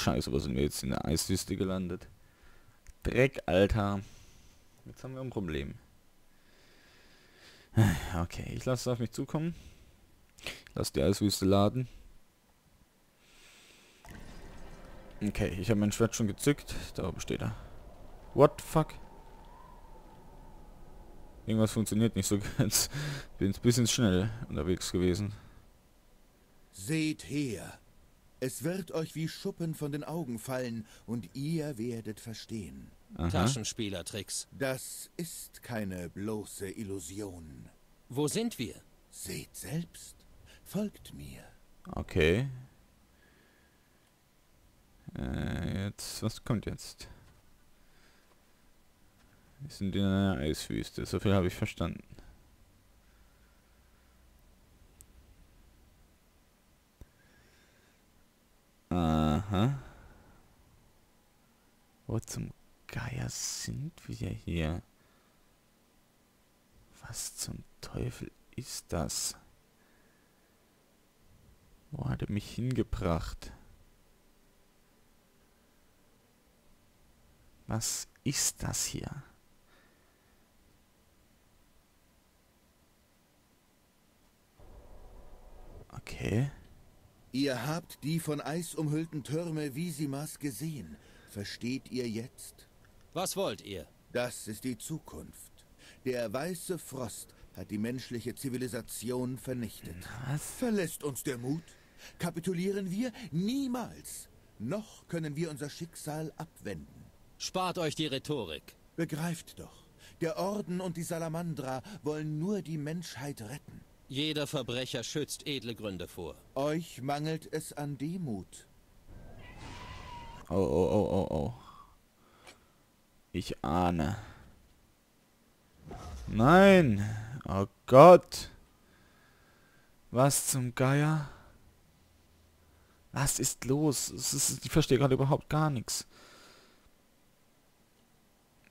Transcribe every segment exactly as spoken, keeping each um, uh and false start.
Scheiße, wo sind wir jetzt? In der Eiswüste gelandet. Dreck, Alter. Jetzt haben wir ein Problem. Okay, ich lasse es auf mich zukommen. Ich lasse die Eiswüste laden. Okay, ich habe mein Schwert schon gezückt. Da oben steht er. What fuck? Irgendwas funktioniert nicht so ganz. Bin ein bisschen schnell unterwegs gewesen. Seht her. Es wird euch wie Schuppen von den Augen fallen und ihr werdet verstehen. Taschenspielertricks. Das ist keine bloße Illusion. Wo sind wir? Seht selbst. Folgt mir. Okay. Äh, jetzt, was kommt jetzt? Wir sind in einer Eiswüste. So viel habe ich verstanden. Aha. Wo zum Geier sind wir hier? Was zum Teufel ist das? Wo hat er mich hingebracht? Was ist das hier? Okay. Ihr habt die von Eis umhüllten Türme Visimas gesehen. Versteht ihr jetzt? Was wollt ihr? Das ist die Zukunft. Der weiße Frost hat die menschliche Zivilisation vernichtet. Was? Verlässt uns der Mut? Kapitulieren wir? Niemals! Noch können wir unser Schicksal abwenden. Spart euch die Rhetorik. Begreift doch, der Orden und die Salamandra wollen nur die Menschheit retten. Jeder Verbrecher schützt edle Gründe vor. Euch mangelt es an Demut. Oh, oh, oh, oh, oh. Ich ahne. Nein. Oh Gott. Was zum Geier? Was ist los? Es ist, ich verstehe gerade überhaupt gar nichts.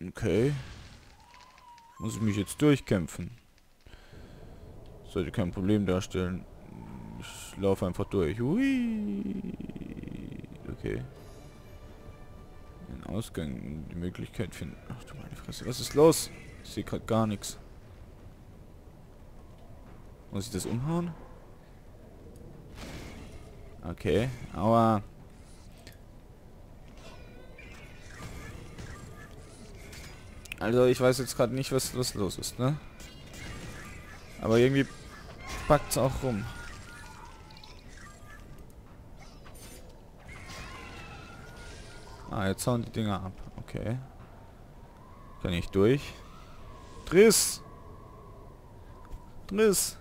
Okay. Muss ich mich jetzt durchkämpfen? Sollte kein Problem darstellen. Ich laufe einfach durch. Hui. Okay. Den Ausgang, die Möglichkeit finden. Ach du meine Fresse. Was ist los? Ich sehe gerade gar nichts. Muss ich das umhauen? Okay. Aua. Also ich weiß jetzt gerade nicht, was, was los ist, ne? Aber irgendwie packt's auch rum. Ah, jetzt hauen die Dinger ab. Okay. Kann ich durch? Triss! Triss!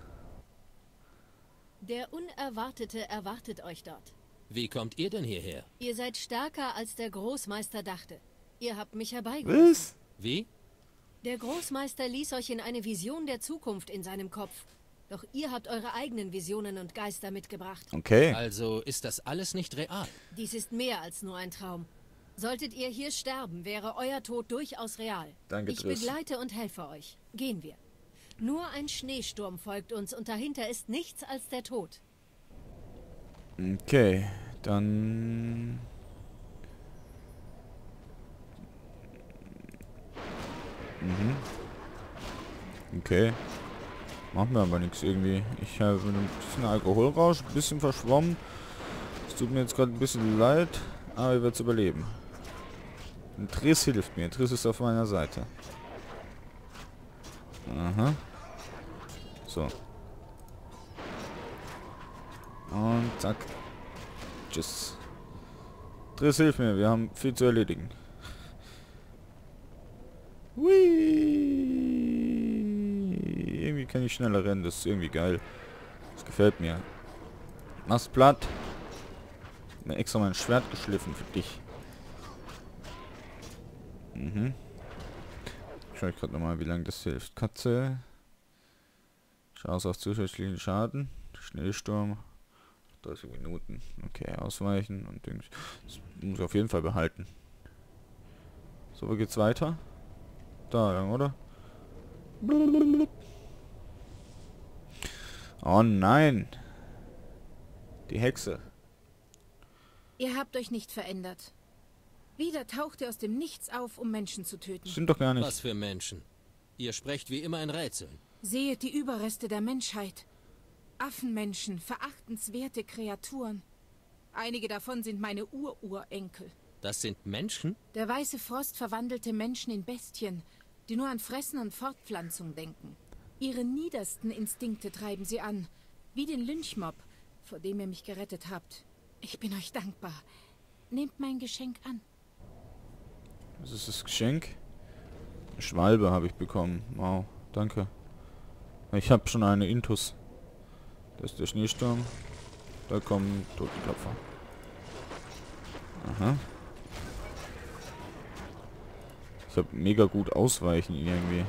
Der Unerwartete erwartet euch dort. Wie kommt ihr denn hierher? Ihr seid stärker, als der Großmeister dachte. Ihr habt mich herbeigerufen. Was? Wie? Der Großmeister ließ euch in eine Vision der Zukunft in seinem Kopf. Doch ihr habt eure eigenen Visionen und Geister mitgebracht. Okay. Also ist das alles nicht real? Dies ist mehr als nur ein Traum. Solltet ihr hier sterben, wäre euer Tod durchaus real. Danke, ich Triss. Begleite und helfe euch. Gehen wir. Nur ein Schneesturm folgt uns und dahinter ist nichts als der Tod. Okay, dann... Mhm. Okay. Macht mir aber nichts irgendwie. Ich habe ein bisschen Alkoholrausch, ein bisschen verschwommen. Es tut mir jetzt gerade ein bisschen leid, aber ich werde es überleben. Und Triss hilft mir. Triss ist auf meiner Seite. Aha. So. Und zack. Tschüss. Triss hilft mir. Wir haben viel zu erledigen. Whee. Irgendwie kann ich schneller rennen, das ist irgendwie geil. Das gefällt mir. Mach's platt. Ich hab mir extra mein Schwert geschliffen für dich. Mhm. Ich schaue gerade nochmal, wie lange das hilft. Katze. Chance auf zusätzlichen Schaden. Schneesturm. dreißig Minuten. Okay, ausweichen und Dings. Das muss ich auf jeden Fall behalten. So, wie geht's weiter? Da lang, oder? Oh nein! Die Hexe. Ihr habt euch nicht verändert. Wieder taucht ihr aus dem Nichts auf, um Menschen zu töten. Stimmt doch gar nicht. Was für Menschen? Ihr sprecht wie immer in Rätseln. Seht die Überreste der Menschheit. Affenmenschen, verachtenswerte Kreaturen. Einige davon sind meine Ururenkel. Das sind Menschen? Der weiße Frost verwandelte Menschen in Bestien, die nur an Fressen und Fortpflanzung denken. Ihre niedersten Instinkte treiben sie an, wie den Lynchmob, vor dem ihr mich gerettet habt. Ich bin euch dankbar. Nehmt mein Geschenk an. Was ist das Geschenk? Eine Schwalbe habe ich bekommen. Wow, danke. Ich habe schon eine Intus. Das ist der Schneesturm. Da kommen Totenklopfer. Aha. Ich habe mega gut ausweichen irgendwie.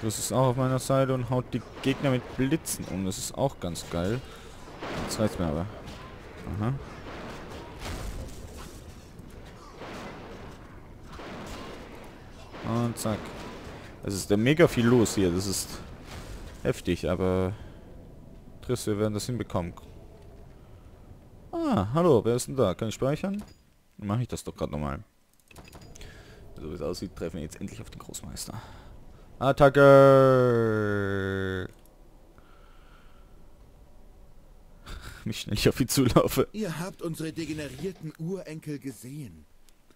Triss ist auch auf meiner Seite und haut die Gegner mit Blitzen um. Das ist auch ganz geil. Jetzt reizt mir aber. Aha. Und zack. Es ist da mega viel los hier. Das ist heftig, aber... Triss, wir werden das hinbekommen. Ah, hallo, wer ist denn da? Kann ich speichern? Dann mache ich das doch gerade nochmal. So wie es aussieht, treffen wir jetzt endlich auf den Großmeister. Attacke! Mich schnell ich auf ihn zulaufe. Ihr habt unsere degenerierten Urenkel gesehen.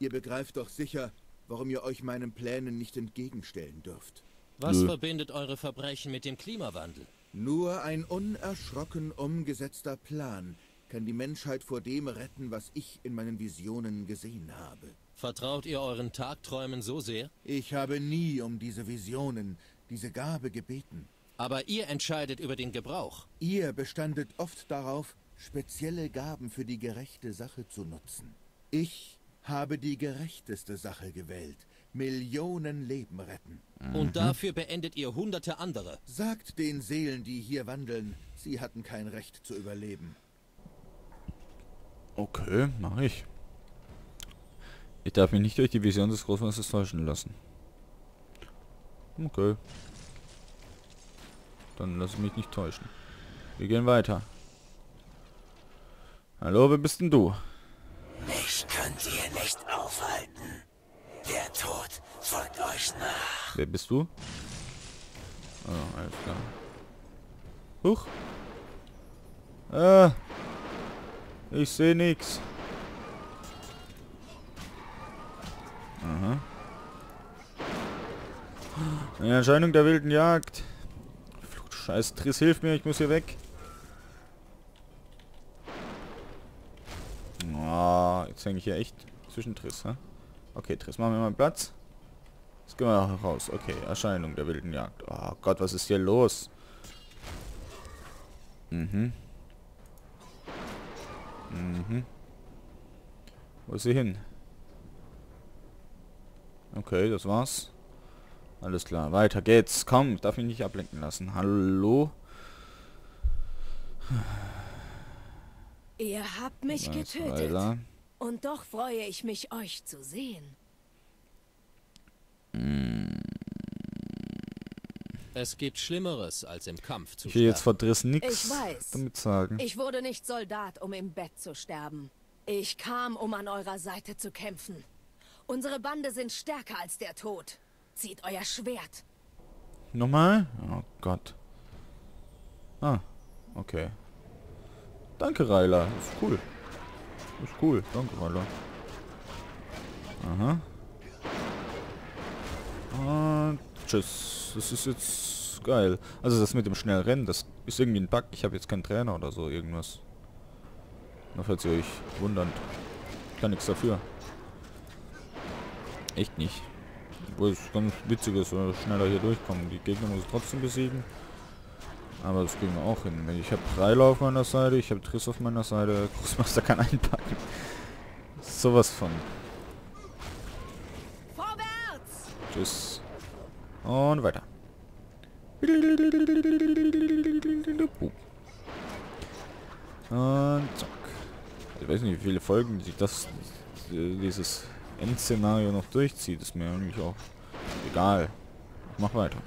Ihr begreift doch sicher, warum ihr euch meinen Plänen nicht entgegenstellen dürft. Was Nö. verbindet eure Verbrechen mit dem Klimawandel? Nur ein unerschrocken umgesetzter Plan kann die Menschheit vor dem retten, was ich in meinen Visionen gesehen habe. Vertraut ihr euren Tagträumen so sehr? Ich habe nie um diese Visionen, diese Gabe gebeten. Aber ihr entscheidet über den Gebrauch. Ihr bestandet oft darauf, spezielle Gaben für die gerechte Sache zu nutzen. Ich habe die gerechteste Sache gewählt. Millionen Leben retten. Und dafür beendet ihr hunderte andere. Sagt den Seelen, die hier wandeln, sie hatten kein Recht zu überleben. Okay, mache ich. Ich darf mich nicht durch die Vision des Großmeisters täuschen lassen. Okay. Dann lass mich nicht täuschen. Wir gehen weiter. Hallo, wer bist denn du? Mich könnt ihr nicht aufhalten. Der Tod folgt euch nach. Wer bist du? Oh, alles klar. Huch. Ah. Ich sehe nichts. Aha. Eine Erscheinung der wilden Jagd. Scheiß Triss, hilf mir, ich muss hier weg. Oh, jetzt hänge ich hier echt zwischen Triss, hä? Okay, Triss, machen wir mal Platz. Jetzt gehen wir noch raus. Okay, Erscheinung der wilden Jagd. Oh Gott, was ist hier los? Mhm. Mhm. Wo ist sie hin? Okay, das war's. Alles klar, weiter geht's. Komm, ich darf mich nicht ablenken lassen. Hallo? Ihr habt mich Weiß getötet. Weiler. Und doch freue ich mich, euch zu sehen. Es gibt Schlimmeres, als im Kampf zu sterben. Ich will jetzt vor Triss nichts damit sagen. Ich wurde nicht Soldat, um im Bett zu sterben. Ich kam, um an eurer Seite zu kämpfen. Unsere Bande sind stärker als der Tod. Zieht euer Schwert. Nochmal? Oh Gott. Ah, okay. Danke, Reiler. Ist cool. Ist cool. Danke, Reiler. Aha. Und tschüss. Das ist jetzt geil. Also das mit dem schnellen Rennen, das ist irgendwie ein Bug. Ich habe jetzt keinen Trainer oder so irgendwas. Na, falls ihr euch wundert. Ich kann nichts dafür. Echt nicht. Obwohl es ganz witzig ist, wenn wir schneller hier durchkommen. Die Gegner muss ich trotzdem besiegen. Aber das kriegen wir auch hin. Ich habe Reiler auf meiner Seite, ich habe Triss auf meiner Seite. Großmeister kann einpacken. Sowas von. Vorwärts! Tschüss. Und weiter. Und zack. Ich weiß nicht, wie viele Folgen sich das, dieses Endszenario noch durchzieht, ist mir eigentlich auch egal. Mach weiter.